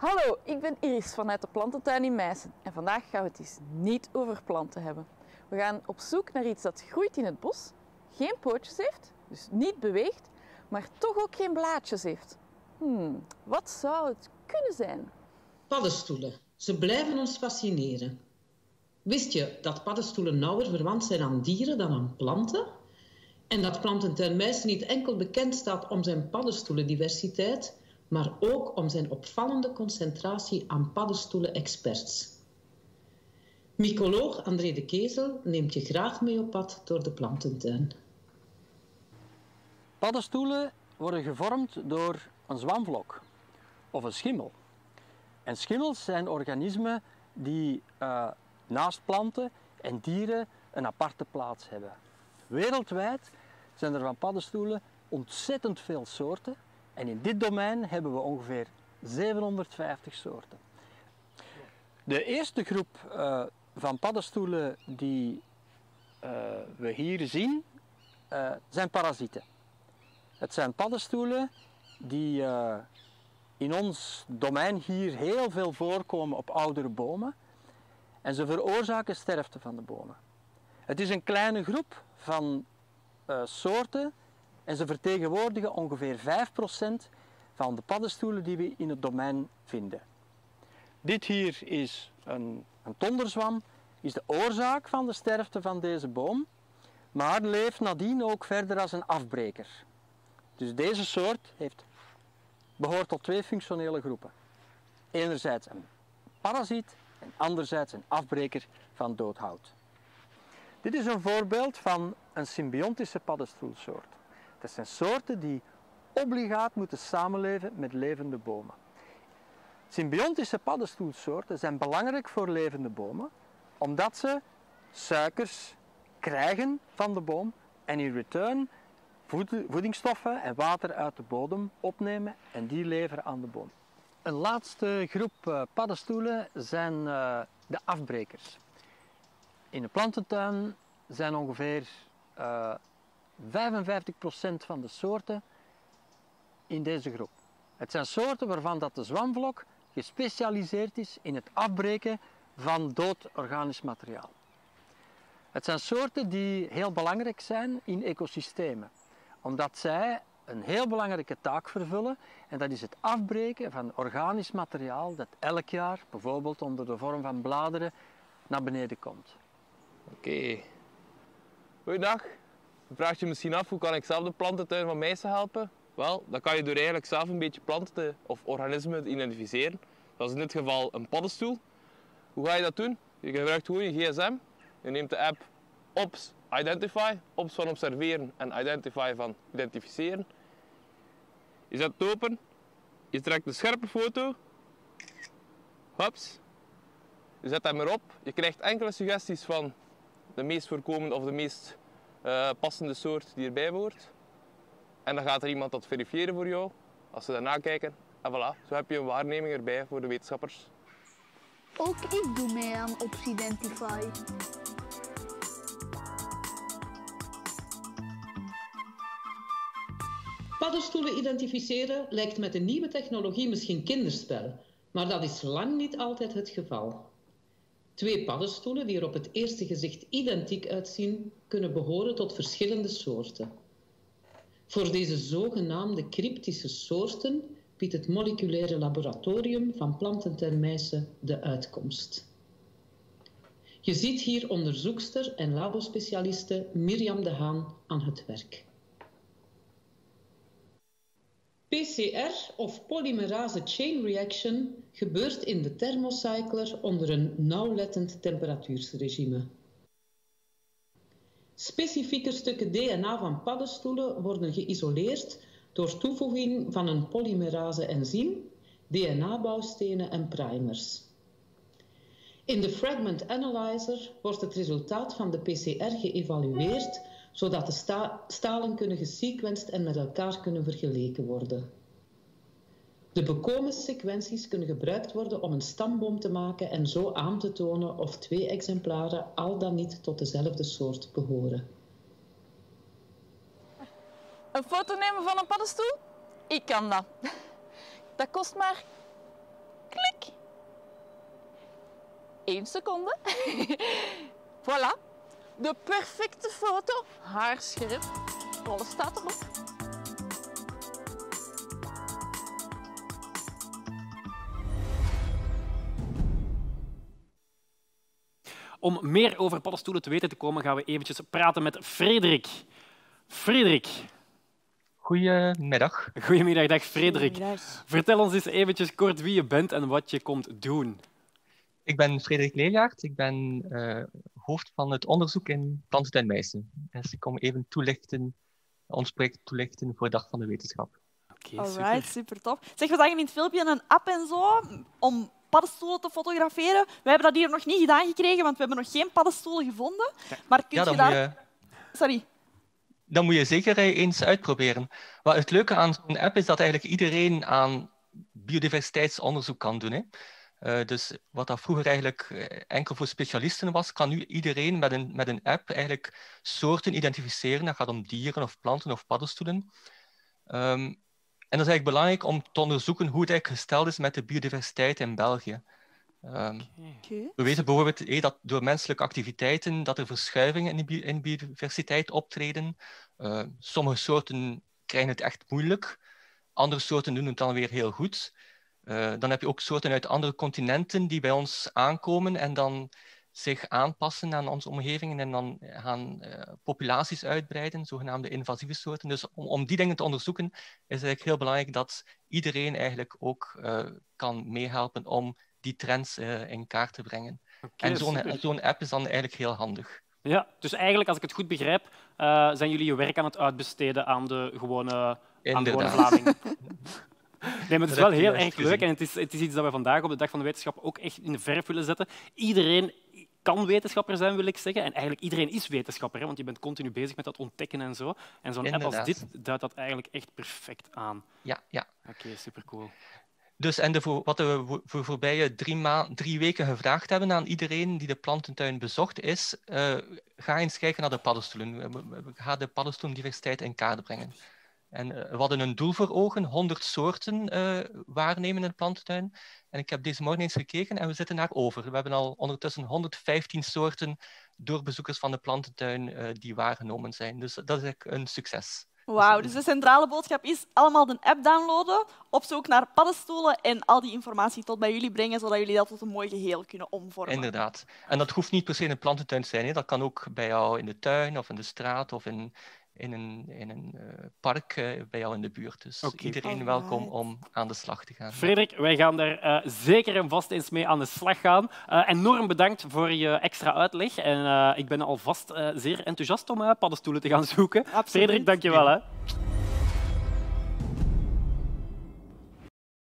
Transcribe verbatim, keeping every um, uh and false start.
Hallo, ik ben Iris vanuit de Plantentuin in Meissen en vandaag gaan we het eens niet over planten hebben. We gaan op zoek naar iets dat groeit in het bos, geen pootjes heeft, dus niet beweegt, maar toch ook geen blaadjes heeft. Hmm, wat zou het kunnen zijn? Paddenstoelen. Ze blijven ons fascineren. Wist je dat paddenstoelen nauwer verwant zijn aan dieren dan aan planten? En dat Plantentuin Meissen niet enkel bekend staat om zijn paddenstoelendiversiteit, maar ook om zijn opvallende concentratie aan paddenstoelen-experts. Mycoloog André de Kezel neemt je graag mee op pad door de plantentuin. Paddenstoelen worden gevormd door een zwanvlok of een schimmel. En schimmels zijn organismen die uh, naast planten en dieren een aparte plaats hebben. Wereldwijd zijn er van paddenstoelen ontzettend veel soorten. En in dit domein hebben we ongeveer zevenhonderdvijftig soorten. De eerste groep uh, van paddenstoelen die uh, we hier zien, uh, zijn parasieten. Het zijn paddenstoelen die uh, in ons domein hier heel veel voorkomen op oudere bomen. En ze veroorzaken sterfte van de bomen. Het is een kleine groep van uh, soorten. En ze vertegenwoordigen ongeveer vijf procent van de paddenstoelen die we in het domein vinden. Dit hier is een, een tonderzwam, is de oorzaak van de sterfte van deze boom, maar leeft nadien ook verder als een afbreker. Dus deze soort heeft, behoort tot twee functionele groepen. Enerzijds een parasiet en anderzijds een afbreker van doodhout. Dit is een voorbeeld van een symbiontische paddenstoelsoort. Dat zijn soorten die obligaat moeten samenleven met levende bomen. Symbiontische paddenstoelsoorten zijn belangrijk voor levende bomen, omdat ze suikers krijgen van de boom en in return voedingsstoffen en water uit de bodem opnemen en die leveren aan de boom. Een laatste groep paddenstoelen zijn de afbrekers. In de plantentuin zijn ongeveer uh, vijfenvijftig procent van de soorten in deze groep. Het zijn soorten waarvan dat de zwanvlok gespecialiseerd is in het afbreken van dood organisch materiaal. Het zijn soorten die heel belangrijk zijn in ecosystemen, omdat zij een heel belangrijke taak vervullen en dat is het afbreken van organisch materiaal dat elk jaar, bijvoorbeeld onder de vorm van bladeren, naar beneden komt. Oké. Okay. Goeiedag. Je vraagt je misschien af, hoe kan ik zelf de plantentuin van Meissen helpen? Wel, dat kan je door eigenlijk zelf een beetje planten of organismen te identificeren. Dat is in dit geval een paddenstoel. Hoe ga je dat doen? Je gebruikt gewoon je gsm. Je neemt de app Obsidentify, Obs van observeren en Identify van identificeren. Je zet het open. Je trekt een scherpe foto. Hops. Je zet hem erop. Je krijgt enkele suggesties van de meest voorkomende of de meest Uh, passende soort die erbij hoort. En dan gaat er iemand dat verifiëren voor jou, als ze daarna kijken. En voilà, zo heb je een waarneming erbij voor de wetenschappers. Ook ik doe mee aan Obsidentify. Paddenstoelen identificeren lijkt met de nieuwe technologie misschien kinderspel, maar dat is lang niet altijd het geval. Twee paddenstoelen die er op het eerste gezicht identiek uitzien, kunnen behoren tot verschillende soorten. Voor deze zogenaamde cryptische soorten biedt het moleculaire laboratorium van Plantentuin Meissen de uitkomst. Je ziet hier onderzoekster en labospecialiste Mirjam de Haan aan het werk. P C R of polymerase chain reaction gebeurt in de thermocycler onder een nauwlettend temperatuurregime. Specifieke stukken D N A van paddenstoelen worden geïsoleerd door toevoeging van een polymerase enzym, D N A-bouwstenen en primers. In de Fragment Analyzer wordt het resultaat van de P C R geëvalueerd zodat de sta stalen kunnen gesequenced en met elkaar kunnen vergeleken worden. De bekomen sequenties kunnen gebruikt worden om een stamboom te maken en zo aan te tonen of twee exemplaren al dan niet tot dezelfde soort behoren. Een foto nemen van een paddenstoel? Ik kan dat. Dat kost maar Klik. Eén seconde. Voilà. De perfecte foto. Haarscherp. Alles staat erop. Om meer over paddenstoelen te weten te komen, gaan we eventjes praten met Frederik. Frederik. Goedemiddag. Goedemiddag, dag Frederik. Goedemiddag. Vertel ons eens eventjes kort wie je bent en wat je komt doen. Ik ben Frederik Leliaert. Ik ben uh, hoofd van het onderzoek in Plantentuin Meissen. Dus ik kom even toelichten, ons project toelichten voor Dag van de Wetenschap. Okay, alright, super. super tof. Zeg, we zagen in het filmpje een app en zo om paddenstoelen te fotograferen. We hebben dat hier nog niet gedaan gekregen, want we hebben nog geen paddenstoelen gevonden. Ja. Maar kun ja, je daar... Je... Sorry. Dan moet je zeker eens uitproberen. Wat het leuke aan zo'n app is dat eigenlijk iedereen aan biodiversiteitsonderzoek kan doen. Hè? Uh, dus wat dat vroeger eigenlijk enkel voor specialisten was, kan nu iedereen met een, met een app eigenlijk soorten identificeren. Dat gaat om dieren of planten of paddenstoelen. Um, En dat is eigenlijk belangrijk om te onderzoeken hoe het eigenlijk gesteld is met de biodiversiteit in België. Um, okay. We weten bijvoorbeeld hey, dat door menselijke activiteiten dat er verschuivingen in de in biodiversiteit optreden. Uh, sommige soorten krijgen het echt moeilijk. Andere soorten doen het dan weer heel goed. Uh, dan heb je ook soorten uit andere continenten die bij ons aankomen en dan zich aanpassen aan onze omgevingen en dan gaan uh, populaties uitbreiden, zogenaamde invasieve soorten. Dus om, om die dingen te onderzoeken is het eigenlijk heel belangrijk dat iedereen eigenlijk ook uh, kan meehelpen om die trends uh, in kaart te brengen. Okay, en zo'n zo'n app is dan eigenlijk heel handig. Ja, dus eigenlijk, als ik het goed begrijp, uh, zijn jullie je werk aan het uitbesteden aan de gewone, aan de gewone Vlaming. Nee, maar het is wel heel erg leuk en het is, het is iets dat we vandaag op de Dag van de Wetenschap ook echt in de verf willen zetten. Iedereen kan wetenschapper zijn, wil ik zeggen. En eigenlijk iedereen is wetenschapper, hè, want je bent continu bezig met dat ontdekken en zo. En zo'n app als dit duidt dat eigenlijk echt perfect aan. Ja, ja. Oké, supercool. Dus en de voor, wat we voor de voorbije drie, maand, drie weken gevraagd hebben aan iedereen die de plantentuin bezocht is, uh, ga eens kijken naar de paddenstoelen. Ga de paddenstoelendiversiteit in kaart brengen. En we hadden een doel voor ogen, honderd soorten uh, waarnemen in de plantentuin. En ik heb deze morgen eens gekeken en we zitten daarover. We hebben al ondertussen honderdvijftien soorten door bezoekers van de plantentuin uh, die waargenomen zijn. Dus dat is echt een succes. Wauw, dus de centrale boodschap is allemaal de app downloaden, op zoek naar paddenstoelen en al die informatie tot bij jullie brengen, zodat jullie dat tot een mooi geheel kunnen omvormen. Inderdaad. En dat hoeft niet per se in de plantentuin te zijn. Hè. Dat kan ook bij jou in de tuin of in de straat of in... in een, in een uh, park uh, bij jou in de buurt. Dus okay. Iedereen welkom om aan de slag te gaan. Frederik, wij gaan daar uh, zeker en vast eens mee aan de slag gaan. Uh, enorm bedankt voor je extra uitleg. En, uh, ik ben alvast uh, zeer enthousiast om uh, paddenstoelen te gaan zoeken. Absoluut. Frederik, dank je wel. Ja.